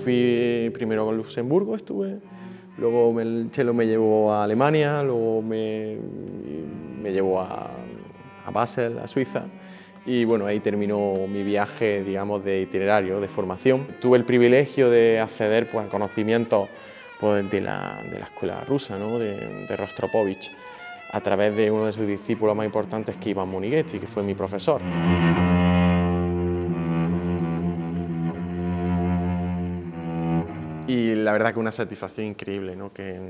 fui primero con Luxemburgo, estuve, luego el Chelo me llevó a Alemania, luego me llevó a Basel, a Suiza, y bueno, ahí terminó mi viaje, digamos, de itinerario, de formación. Tuve el privilegio de acceder, pues, a conocimientos, pues, de la escuela rusa, ¿no?, de Rostropovich, a través de uno de sus discípulos más importantes, que Iván Monigeti, que fue mi profesor. Y la verdad que una satisfacción increíble, ¿no?, que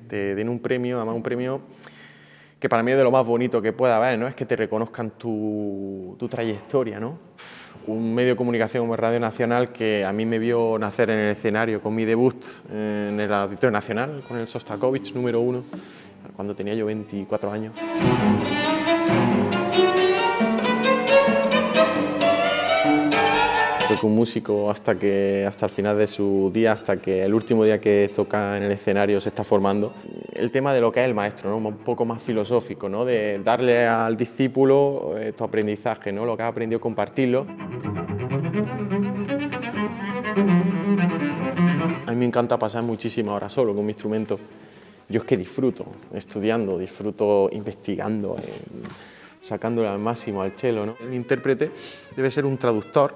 te den un premio, además un premio que para mí es de lo más bonito que pueda haber, ¿no?, es que te reconozcan tu trayectoria, ¿no? Un medio de comunicación como Radio Nacional, que a mí me vio nacer en el escenario con mi debut en el Auditorio Nacional, con el Sostakovich número 1, cuando tenía yo 24 años. Que un músico hasta el final de su día, hasta que el último día que toca en el escenario se está formando. El tema de lo que es el maestro, ¿no?, un poco más filosófico, ¿no?, de darle al discípulo tu aprendizaje, ¿no?, lo que has aprendido, compartirlo. A mí me encanta pasar muchísimas horas solo con mi instrumento. Yo es que disfruto estudiando, disfruto investigando, sacándole al máximo al cello, ¿no? El intérprete debe ser un traductor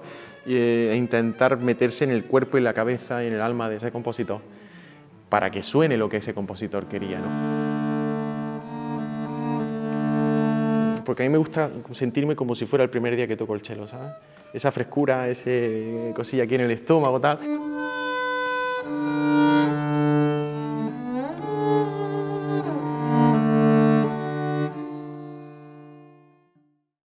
e intentar meterse en el cuerpo y la cabeza y en el alma de ese compositor para que suene lo que ese compositor quería, ¿no? Porque a mí me gusta sentirme como si fuera el primer día que toco el cello, ¿sabes? Esa frescura, ese cosilla aquí en el estómago, tal.